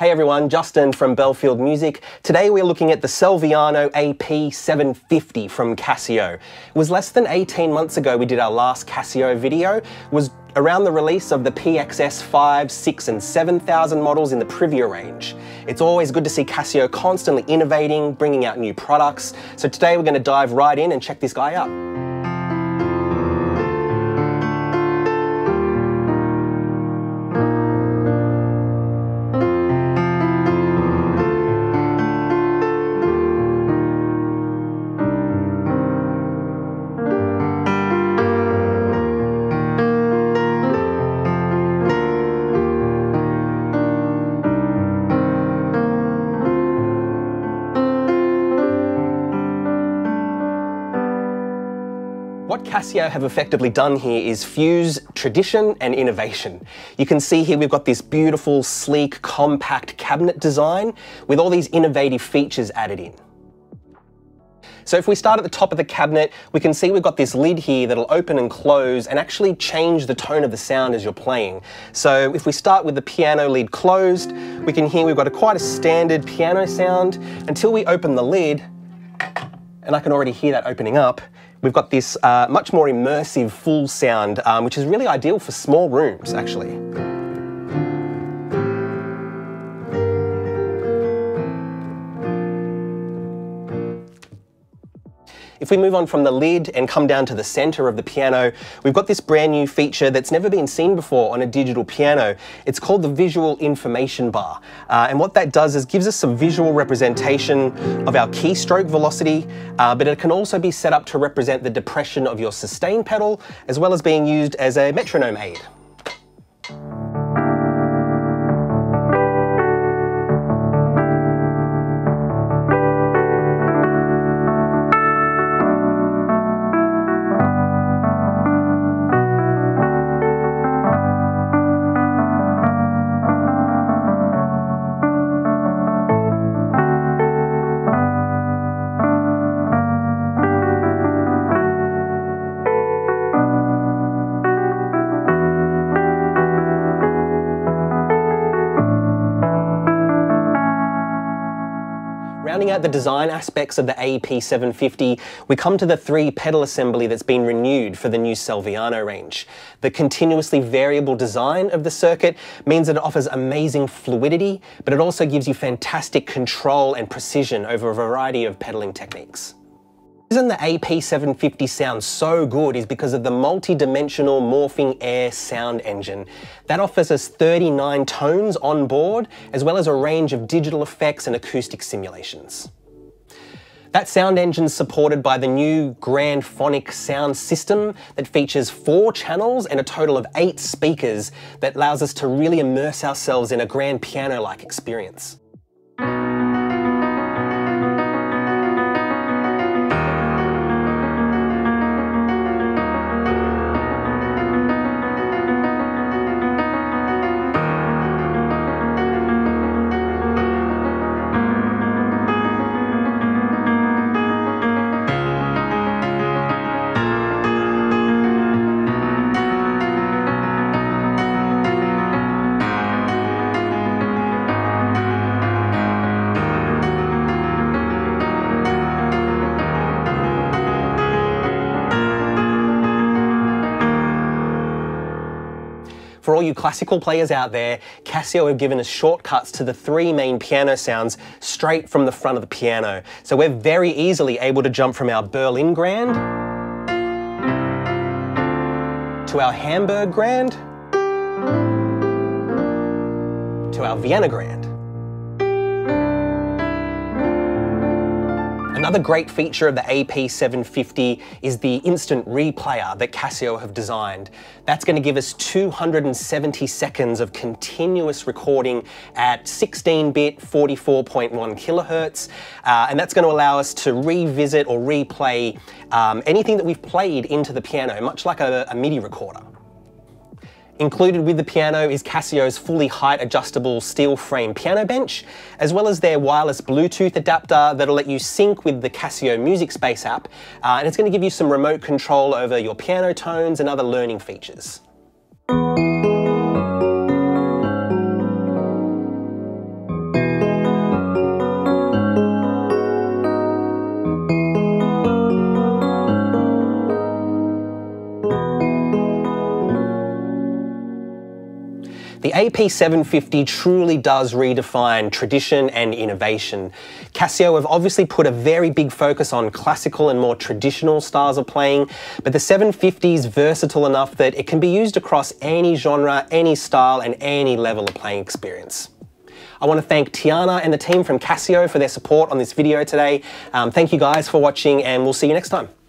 Hey everyone, Justin from Belfield Music. Today we're looking at the Celviano AP750 from Casio. It was less than 18 months ago we did our last Casio video. It was around the release of the PXS 5, 6 and 7,000 models in the Privia range. It's always good to see Casio constantly innovating, bringing out new products. So today we're going to dive right in and check this guy out. What Casio have effectively done here is fuse tradition and innovation. You can see here we've got this beautiful, sleek, compact cabinet design with all these innovative features added in. So if we start at the top of the cabinet, we can see we've got this lid here that'll open and close and actually change the tone of the sound as you're playing. So if we start with the piano lid closed, we can hear we've got quite a standard piano sound until we open the lid, and I can already hear that opening up. We've got this much more immersive full sound, which is really ideal for small rooms, actually. If we move on from the lid and come down to the center of the piano, we've got this brand new feature that's never been seen before on a digital piano. It's called the Visual Information Bar. And what that does is gives us some visual representation of our keystroke velocity, but it can also be set up to represent the depression of your sustain pedal, as well as being used as a metronome aid. Rounding out the design aspects of the AP750, we come to the three-pedal assembly that's been renewed for the new Celviano range. The continuously variable design of the circuit means that it offers amazing fluidity, but it also gives you fantastic control and precision over a variety of pedaling techniques. The reason the AP750 sounds so good is because of the multi-dimensional Morphing Air sound engine. That offers us 39 tones on board, as well as a range of digital effects and acoustic simulations. That sound engine is supported by the new Grand Phonic Sound System that features 4 channels and a total of 8 speakers that allows us to really immerse ourselves in a grand piano-like experience. For all you classical players out there, Casio have given us shortcuts to the 3 main piano sounds straight from the front of the piano. So we're very easily able to jump from our Berlin Grand to our Hamburg Grand to our Vienna Grand. Another great feature of the AP750 is the instant replayer that Casio have designed. That's going to give us 270 seconds of continuous recording at 16-bit, 44.1 kilohertz, and that's going to allow us to revisit or replay anything that we've played into the piano, much like a MIDI recorder. Included with the piano is Casio's fully height adjustable steel frame piano bench, as well as their wireless Bluetooth adapter that'll let you sync with the Casio Music Space app, and it's going to give you some remote control over your piano tones and other learning features. AP750 truly does redefine tradition and innovation. Casio have obviously put a very big focus on classical and more traditional styles of playing, but the 750 is versatile enough that it can be used across any genre, any style, and any level of playing experience. I want to thank Tiana and the team from Casio for their support on this video today. Thank you guys for watching, and we'll see you next time.